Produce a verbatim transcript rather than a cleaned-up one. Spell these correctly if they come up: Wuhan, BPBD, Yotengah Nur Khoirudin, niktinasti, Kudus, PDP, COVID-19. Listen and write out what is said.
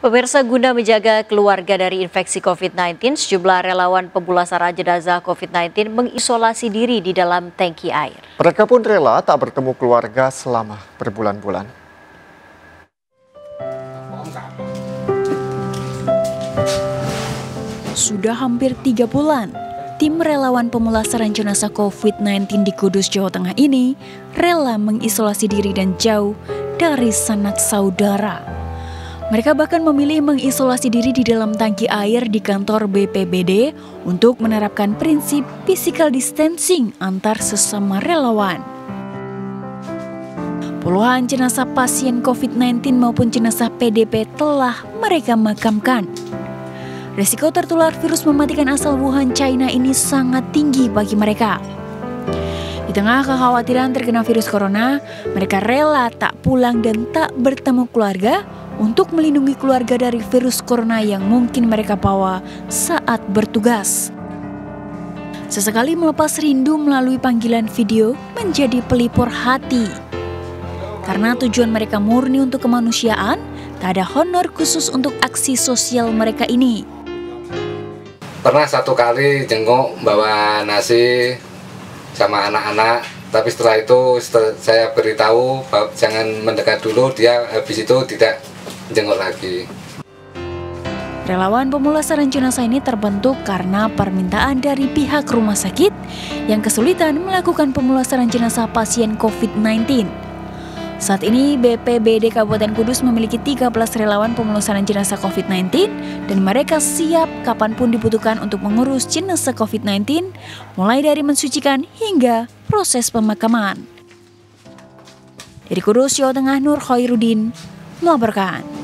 Pemirsa, guna menjaga keluarga dari infeksi COVID sembilan belas, sejumlah relawan pemulasaran jenazah COVID sembilan belas mengisolasi diri di dalam tangki air. Mereka pun rela tak bertemu keluarga selama berbulan-bulan. Sudah hampir tiga bulan, tim relawan pemulasaran jenazah COVID sembilan belas di Kudus, Jawa Tengah ini rela mengisolasi diri dan jauh dari sanak saudara. Mereka bahkan memilih mengisolasi diri di dalam tangki air di kantor B P B D untuk menerapkan prinsip physical distancing antar sesama relawan. Puluhan jenazah pasien COVID sembilan belas maupun jenazah P D P telah mereka makamkan. Risiko tertular virus mematikan asal Wuhan, China ini sangat tinggi bagi mereka. Di tengah kekhawatiran terkena virus corona, mereka rela tak pulang dan tak bertemu keluarga untuk melindungi keluarga dari virus corona yang mungkin mereka bawa saat bertugas. Sesekali melepas rindu melalui panggilan video menjadi pelipur hati. Karena tujuan mereka murni untuk kemanusiaan, tak ada honor khusus untuk aksi sosial mereka ini. Pernah satu kali jenguk bawa nasi sama anak-anak, tapi setelah itu setelah saya beritahu jangan mendekat dulu, dia habis itu tidak jenguk lagi. Relawan pemulasaran jenazah ini terbentuk karena permintaan dari pihak rumah sakit yang kesulitan melakukan pemulasaran jenazah pasien COVID sembilan belas. Saat ini B P B D Kabupaten Kudus memiliki tiga belas relawan pemulasaran jenazah COVID sembilan belas dan mereka siap kapanpun dibutuhkan untuk mengurus jenazah COVID sembilan belas, mulai dari mensucikan hingga proses pemakaman. Dari Kudus, Yotengah Nur Khoirudin melaporkan.